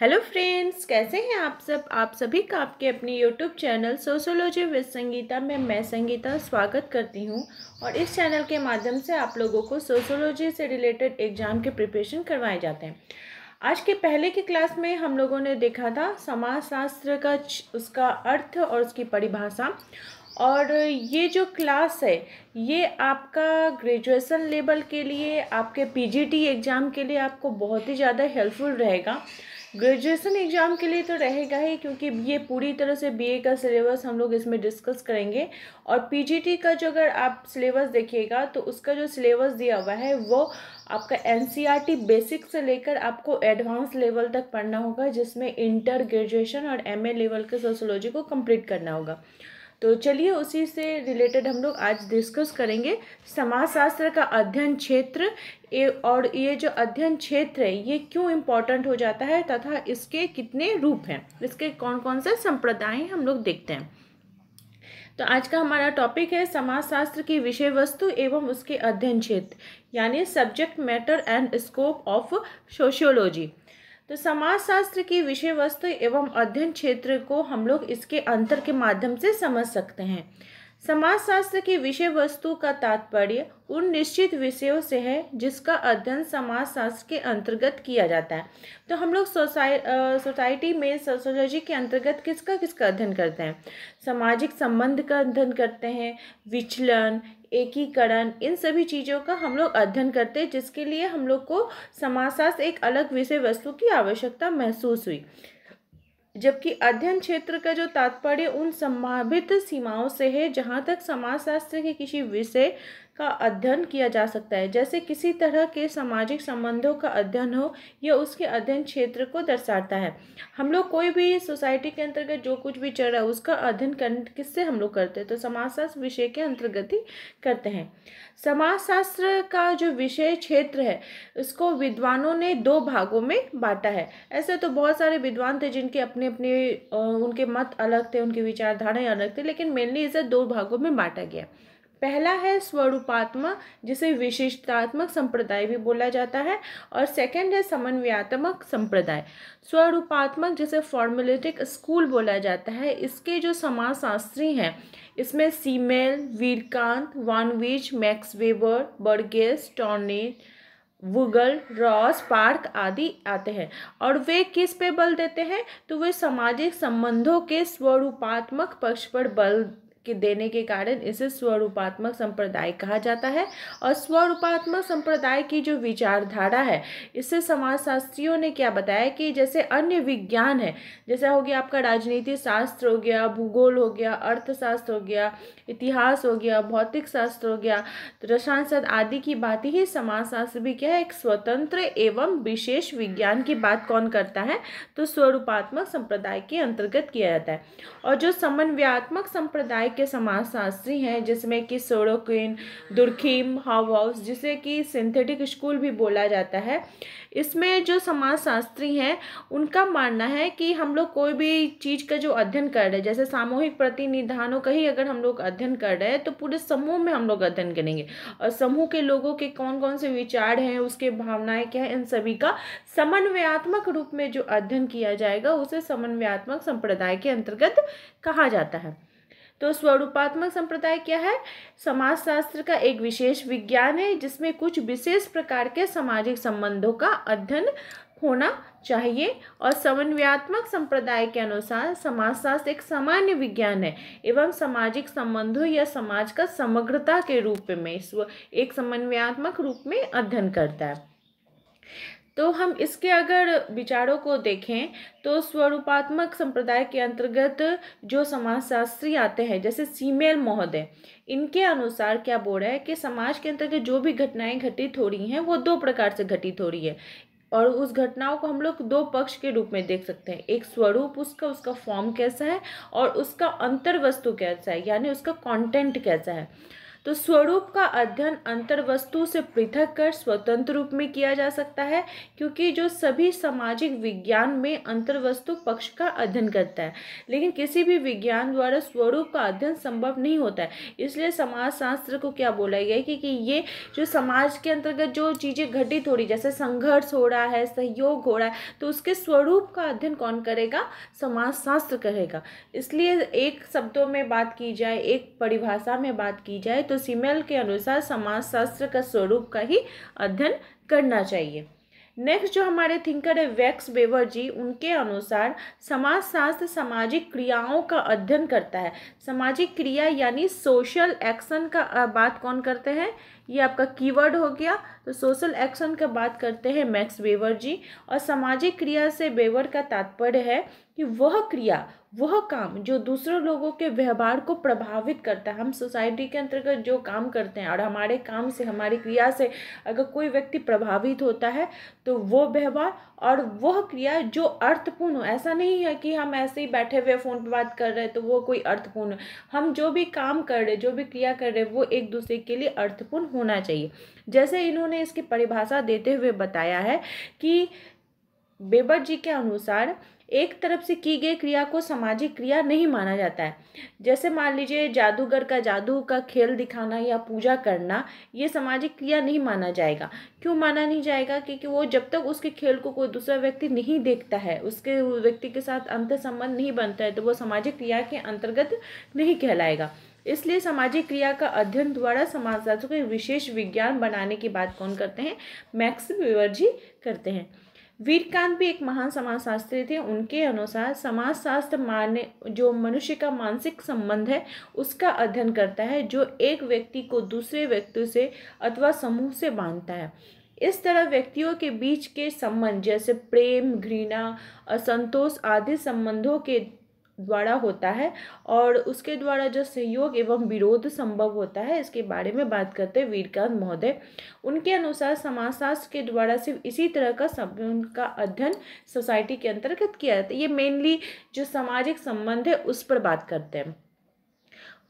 Hello friends, कैसे हैं आप सब। आप सभी का आपके अपने YouTube channel sociology with Sangeeta में मैं संगीता स्वागत करती हूं। और इस चैनल के माध्यम से आप लोगों को सोशोलॉजी से रिलेटेड एग्ज़ाम के प्रिपरेशन करवाए जाते हैं। आज के पहले की क्लास में हम लोगों ने देखा था समाजशास्त्र का उसका अर्थ और उसकी परिभाषा। और ये जो क्लास है ये आपका ग्रेजुएशन लेवल के लिए, आपके पीजीटी एग्ज़ाम के लिए आपको बहुत ही ज़्यादा हेल्पफुल रहेगा। ग्रेजुएशन एग्ज़ाम के लिए तो रहेगा ही, क्योंकि ये पूरी तरह से बीए का सिलेबस हम लोग इसमें डिस्कस करेंगे। और पीजीटी का जो अगर आप सिलेबस देखिएगा तो उसका जो सिलेबस दिया हुआ है वो आपका एनसीईआरटी बेसिक से लेकर आपको एडवांस लेवल तक पढ़ना होगा, जिसमें इंटर ग्रेजुएशन और एमए लेवल के सोशियोलॉजी को कंप्लीट करना होगा। तो चलिए उसी से रिलेटेड हम लोग आज डिस्कस करेंगे समाजशास्त्र का अध्ययन क्षेत्र। और ये जो अध्ययन क्षेत्र है ये क्यों इम्पोर्टेंट हो जाता है तथा इसके कितने रूप हैं, इसके कौन कौन से संप्रदाय हम लोग देखते हैं। तो आज का हमारा टॉपिक है समाजशास्त्र की विषय वस्तु एवं उसके अध्ययन क्षेत्र, यानी subject matter and scope of sociology. तो समाजशास्त्र की विषय वस्तु एवं अध्ययन क्षेत्र को हम लोग इसके अंतर के माध्यम से समझ सकते हैं। समाजशास्त्र की विषय वस्तु का तात्पर्य उन निश्चित विषयों से है जिसका अध्ययन समाजशास्त्र के अंतर्गत किया जाता है। तो हम लोग सोसाइटी में सोशियोलॉजी के अंतर्गत किसका किसका अध्ययन करते हैं। सामाजिक संबंध का अध्ययन करते हैं, विचलन, एकीकरण, इन सभी चीज़ों का हम लोग अध्ययन करते हैं, जिसके लिए हम लोग को समाजशास्त्र एक अलग विषय वस्तु की आवश्यकता महसूस हुई। जबकि अध्ययन क्षेत्र का जो तात्पर्य उन संभावित सीमाओं से है जहाँ तक समाजशास्त्र के किसी विषय का अध्ययन किया जा सकता है, जैसे किसी तरह के सामाजिक संबंधों का अध्ययन हो, यह उसके अध्ययन क्षेत्र को दर्शाता है। हम लोग कोई भी सोसाइटी के अंतर्गत जो कुछ भी चल रहा है उसका अध्ययन किससे हम लोग करते हैं, तो समाजशास्त्र विषय के अंतर्गत ही करते हैं। समाजशास्त्र का जो विषय क्षेत्र है इसको विद्वानों ने दो भागों में बांटा है। ऐसे तो बहुत सारे विद्वान थे जिनके अपने अपने उनके मत अलग थे, उनकी विचारधाराएँ अलग थी, लेकिन मेनली इसे दो भागों में बांटा गया। पहला है स्वरूपात्मक, जिसे विशिष्टात्मक संप्रदाय भी बोला जाता है, और सेकंड है समन्वयात्मक संप्रदाय। स्वरूपात्मक जिसे फॉर्मुलेटिक स्कूल बोला जाता है, इसके जो समाजशास्त्री हैं इसमें Simmel, Vierkandt, von Wiese, Max Weber, Burgess, Tonnies, Bogle, Ross, Park आदि आते हैं। और वे किस पे बल देते हैं, तो वे सामाजिक संबंधों के स्वरूपात्मक पक्ष पर बल के देने के कारण इसे स्वरूपात्मक संप्रदाय कहा जाता है। और स्वरूपात्मक संप्रदाय की जो विचारधारा है इससे समाजशास्त्रियों ने क्या बताया कि जैसे अन्य विज्ञान है, जैसा हो गया आपका राजनीति शास्त्र हो गया, भूगोल हो गया, अर्थशास्त्र हो गया, इतिहास हो गया, भौतिक शास्त्र हो गया, रसायन शास्त्र आदि की बात ही समाजशास्त्र भी क्या है, एक स्वतंत्र एवं विशेष विज्ञान की बात कौन करता है, तो स्वरूपात्मक संप्रदाय के अंतर्गत किया जाता है। और जो समन्वयात्मक संप्रदाय के समाजशास्त्री हैं जिसमें कि सोरोकिन, दुर्खीम, हॉबहाउस, जिसे कि सिंथेटिक स्कूल भी बोला जाता है, इसमें जो समाजशास्त्री हैं उनका मानना है कि हम लोग कोई भी चीज़ का जो अध्ययन कर रहे हैं, जैसे सामूहिक प्रतिनिधानों का ही अगर हम लोग अध्ययन कर रहे हैं तो पूरे समूह में हम लोग अध्ययन करेंगे, और समूह के लोगों के कौन कौन से विचार हैं, उसके भावनाएँ क्या हैं, इन सभी का समन्वयात्मक रूप में जो अध्ययन किया जाएगा उसे समन्वयात्मक संप्रदाय के अंतर्गत कहा जाता है। तो स्वरूपात्मक संप्रदाय क्या है, समाजशास्त्र का एक विशेष विज्ञान है जिसमें कुछ विशेष प्रकार के सामाजिक संबंधों का अध्ययन होना चाहिए। और समन्वयात्मक संप्रदाय के अनुसार समाजशास्त्र एक सामान्य विज्ञान है एवं सामाजिक संबंधों या समाज का समग्रता के रूप में इसको एक समन्वयात्मक रूप में अध्ययन करता है। तो हम इसके अगर विचारों को देखें तो स्वरूपात्मक संप्रदाय के अंतर्गत जो समाजशास्त्री आते हैं जैसे सिमेल महोदय, इनके अनुसार क्या बोल रहा है कि समाज के अंतर्गत जो भी घटनाएं घटित हो रही हैं वो दो प्रकार से घटित हो रही है, और उस घटनाओं को हम लोग दो पक्ष के रूप में देख सकते हैं। एक स्वरूप उसका फॉर्म कैसा है, और उसका अंतर्वस्तु कैसा है, यानी उसका कॉन्टेंट कैसा है। तो स्वरूप का अध्ययन अंतर्वस्तु से पृथक कर स्वतंत्र रूप में किया जा सकता है, क्योंकि जो सभी सामाजिक विज्ञान में अंतर्वस्तु पक्ष का अध्ययन करता है, लेकिन किसी भी विज्ञान द्वारा स्वरूप का अध्ययन संभव नहीं होता है। इसलिए समाजशास्त्र को क्या बोला गया कि ये जो समाज के अंतर्गत जो चीज़ें घटित हो रही, जैसे संघर्ष हो रहा है, सहयोग हो रहा है, तो उसके स्वरूप का अध्ययन कौन करेगा? समाजशास्त्र करेगा। इसलिए एक शब्दों में बात की जाए, एक परिभाषा में बात की जाए तो सिमेल के अनुसार समाजशास्त्र का स्वरूप का ही अध्ययन करना चाहिए। नेक्स्ट जो हमारे थिंकर है मैक्स वेबर जी, उनके अनुसार समाजशास्त्र सामाजिक क्रियाओं का अध्ययन करता है। सामाजिक क्रिया यानी सोशल एक्शन का बात कौन करते हैं? ये आपका कीवर्ड हो गया। तो सोशल एक्शन का बात करते हैं मैक्स वेबर जी। और सामाजिक क्रिया से वेबर का तात्पर्य है कि वह क्रिया, वह काम जो दूसरे लोगों के व्यवहार को प्रभावित करता है। हम सोसाइटी के अंतर्गत जो काम करते हैं और हमारे काम से, हमारी क्रिया से अगर कोई व्यक्ति प्रभावित होता है तो वो व्यवहार और वह क्रिया जो अर्थपूर्ण हो। ऐसा नहीं है कि हम ऐसे ही बैठे हुए फ़ोन पर बात कर रहे हैं तो वो कोई अर्थपूर्ण है। हम जो भी काम कर रहे, जो भी क्रिया कर रहे, वो एक दूसरे के लिए अर्थपूर्ण होना चाहिए। जैसे इन्होंने इसकी परिभाषा देते हुए बताया है कि बेबर जी के अनुसार एक तरफ से की गई क्रिया को सामाजिक क्रिया नहीं माना जाता है। जैसे मान लीजिए जादूगर का जादू का खेल दिखाना या पूजा करना, ये सामाजिक क्रिया नहीं माना जाएगा। क्यों माना नहीं जाएगा? क्योंकि वो जब तक उसके खेल को कोई दूसरा व्यक्ति नहीं देखता है, उसके व्यक्ति के साथ अंतर संबंध नहीं बनता है, तो वो सामाजिक क्रिया के अंतर्गत नहीं कहलाएगा। इसलिए सामाजिक क्रिया का अध्ययन द्वारा समाजशास्त्र को विशेष विज्ञान बनाने की बात कौन करते हैं? मैक्स वेबर जी करते हैं। वीरकांत भी एक महान समाजशास्त्री थे। उनके अनुसार समाजशास्त्र जो मनुष्य का मानसिक संबंध है उसका अध्ययन करता है, जो एक व्यक्ति को दूसरे व्यक्ति से अथवा समूह से बांधता है। इस तरह व्यक्तियों के बीच के संबंध जैसे प्रेम, घृणा, असंतोष आदि संबंधों के द्वारा होता है और उसके द्वारा जो सहयोग एवं विरोध संभव होता है, इसके बारे में बात करते हैं वीरकांत महोदय। उनके अनुसार समाजशास्त्र के द्वारा सिर्फ इसी तरह का संबंध का अध्ययन सोसाइटी के अंतर्गत किया जाता है। ये मेनली जो सामाजिक संबंध है उस पर बात करते हैं।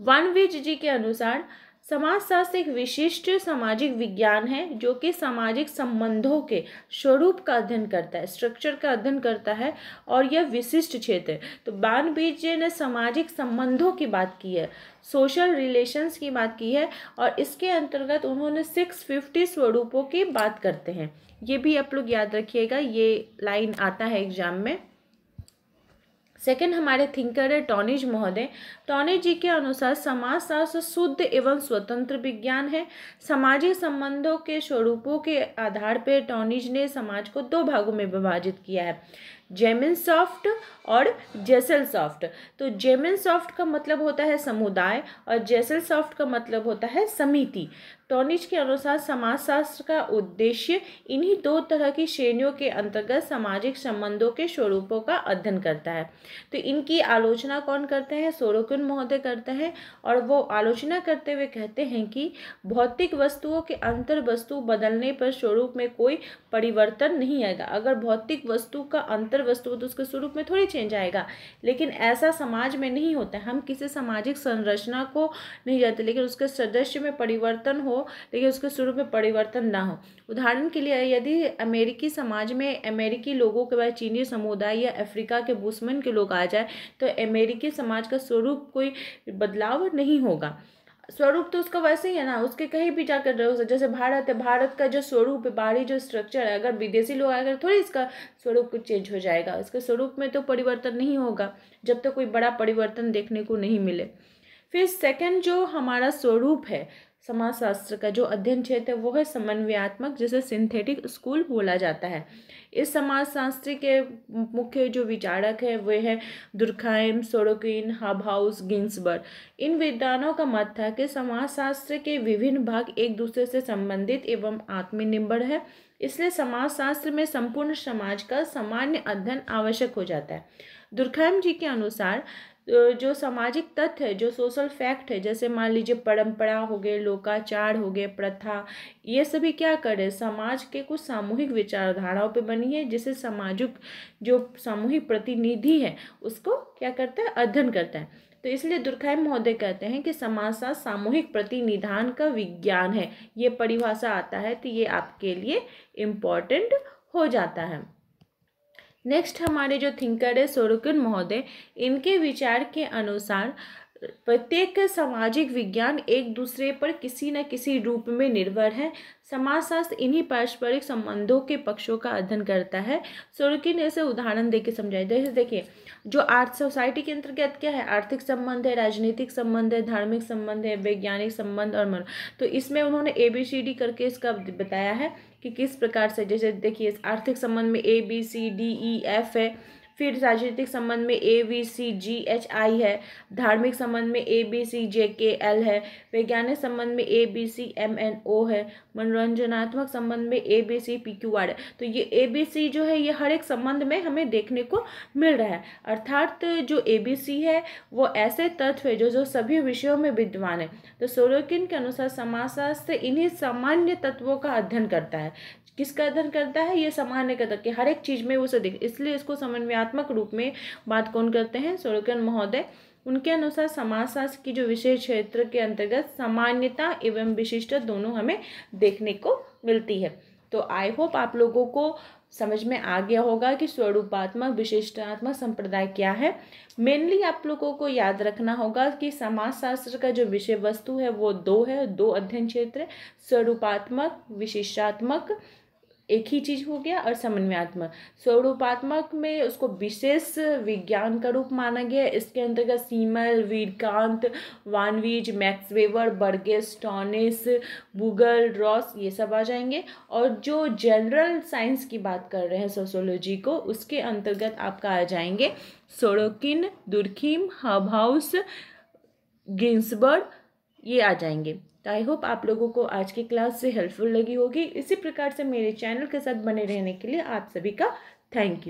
वन विज जी के अनुसार समाजशास्त्र एक विशिष्ट सामाजिक विज्ञान है जो कि सामाजिक संबंधों के स्वरूप का अध्ययन करता है, स्ट्रक्चर का अध्ययन करता है और यह विशिष्ट क्षेत्र है। तो बान बीज ने सामाजिक संबंधों की बात की है, सोशल रिलेशंस की बात की है और इसके अंतर्गत उन्होंने 650 स्वरूपों की बात करते हैं। ये भी आप लोग याद रखिएगा, ये लाइन आता है एग्जाम में। सेकेंड हमारे थिंकर है टॉनिज महोदय। टॉनिज जी के अनुसार समाजशास्त्र शुद्ध एवं स्वतंत्र विज्ञान है। सामाजिक संबंधों के स्वरूपों के आधार पर टॉनिज ने समाज को दो भागों में विभाजित किया है, जेमिनसॉफ्ट और जेसलसॉफ्ट। तो जेमिनसॉफ्ट का मतलब होता है समुदाय और जेसलसॉफ्ट का मतलब होता है समिति। टॉनिज के अनुसार समाजशास्त्र का उद्देश्य इन्हीं दो तरह की श्रेणियों के अंतर्गत सामाजिक संबंधों के स्वरूपों का अध्ययन करता है। तो इनकी आलोचना कौन करते हैं? सोरोकिन महोदय करते हैं। और वो आलोचना करते हुए कहते हैं कि भौतिक वस्तुओं के अंतर वस्तु बदलने पर स्वरूप में कोई परिवर्तन नहीं आएगा। अगर भौतिक वस्तु का अंतर वस्तु तो उसके स्वरूप में थोड़ी चेंज आएगा, लेकिन ऐसा समाज में नहीं होता। हम किसी सामाजिक संरचना को नहीं जानते, लेकिन उसके सदस्य में परिवर्तन हो, लेकिन उसके स्वरूप में परिवर्तन ना हो। उदाहरण के लिए यदि अमेरिकी समाज में अमेरिकी लोगों के बाद चीनी समुदाय या अफ्रीका के बुशमैन के लोग आ जाए तो अमेरिकी समाज का स्वरूप कोई बदलाव नहीं होगा। स्वरूप तो उसका वैसे ही है ना, उसके कहीं भी जाकर रहो। जैसे भारत है, भारत का जो स्वरूप है, बाहरी जो स्ट्रक्चर है, अगर विदेशी लोग आकर थोड़ी इसका स्वरूप कुछ चेंज हो जाएगा, इसके स्वरूप में तो परिवर्तन नहीं होगा जब तक तो कोई बड़ा परिवर्तन देखने को नहीं मिले। फिर सेकंड जो हमारा स्वरूप है समाजशास्त्र का जो अध्ययन क्षेत्र है वो है समन्वयात्मक, जिसे सिंथेटिक स्कूल बोला जाता है। इस समाजशास्त्र के मुख्य जो विचारक है वे हैं दुर्खाइम, सोरोकिन, हबहाउस, गिन्सबर्ग। इन विद्वानों का मत था कि समाजशास्त्र के विभिन्न भाग एक दूसरे से संबंधित एवं आत्मनिर्भर है, इसलिए समाजशास्त्र में संपूर्ण समाज का सामान्य अध्ययन आवश्यक हो जाता है। दुर्खाइम जी के अनुसार जो सामाजिक तथ्य है, जो सोशल फैक्ट है, जैसे मान लीजिए परंपरा हो गए, लोकाचार हो गए, प्रथा, ये सभी क्या करे समाज के कुछ सामूहिक विचारधाराओं पे बनी है, जिसे सामाजिक जो सामूहिक प्रतिनिधि है उसको क्या करता है? अध्ययन करता है। तो इसलिए दुर्खाइम महोदय कहते हैं कि समाजशास्त्र सामूहिक प्रतिनिधान का विज्ञान है। ये परिभाषा आता है तो ये आपके लिए इम्पोर्टेंट हो जाता है। नेक्स्ट हमारे जो थिंकर है सोरोकिन महोदय, इनके विचार के अनुसार प्रत्येक सामाजिक विज्ञान एक दूसरे पर किसी न किसी रूप में निर्भर है। समाजशास्त्र इन्हीं पारस्परिक संबंधों के पक्षों का अध्ययन करता है। सोरोकिन ऐसे उदाहरण देके समझाए, जैसे देखिए जो आर्थ सोसाइटी के अंतर्गत क्या है, आर्थिक संबंध है, राजनीतिक संबंध है, धार्मिक संबंध है, वैज्ञानिक संबंध और मन। तो इसमें उन्होंने ABCD करके इसका बताया है कि किस प्रकार से, जैसे देखिए आर्थिक संबंध में ABCDEF है, फिर राजनीतिक संबंध में ABCGHI है, धार्मिक संबंध में ABCJKL है, वैज्ञानिक संबंध में ABCMNO है, मनोरंजनात्मक संबंध में ABCPQR है। तो ये ABC जो है ये हर एक संबंध में हमें देखने को मिल रहा है। अर्थात जो ABC है वो ऐसे तत्व है जो सभी विषयों में विद्वान है। तो सोरोकिन के अनुसार समाजशास्त्र इन्हीं सामान्य तत्वों का अध्ययन करता है। किसका अध्ययन करता है? ये सामान्य का, कि हर एक चीज़ में उसे दिख, इसलिए इसको समन्वयात्मक रूप में बात कौन करते हैं? सोरोकिन महोदय। उनके अनुसार समाजशास्त्र की जो विशेष क्षेत्र के अंतर्गत सामान्यता एवं विशिष्टता दोनों हमें देखने को मिलती है। तो आई होप आप लोगों को समझ में आ गया होगा कि स्वरूपात्मक विशिष्टात्मक संप्रदाय क्या है। मेनली आप लोगों को याद रखना होगा कि समाजशास्त्र का जो विषय वस्तु है वो दो है, दो अध्ययन क्षेत्र, स्वरूपात्मक विशिष्टात्मक एक ही चीज़ हो गया और समन्वयात्मक। स्वरूपात्मक में उसको विशेष विज्ञान का रूप माना गया। इसके अंतर्गत Simmel, Vierkandt, von Wiese, Max Weber, Burgess, Tonnies, Bogle, Ross ये सब आ जाएंगे। और जो जनरल साइंस की बात कर रहे हैं सोशियोलॉजी को, उसके अंतर्गत आपका आ जाएंगे सोरोकिन, दुर्खीम, हबहाउस, गिन्सबर्ग ये आ जाएंगे। आई होप आप लोगों को आज की क्लास से हेल्पफुल लगी होगी। इसी प्रकार से मेरे चैनल के साथ बने रहने के लिए आप सभी का थैंक यू।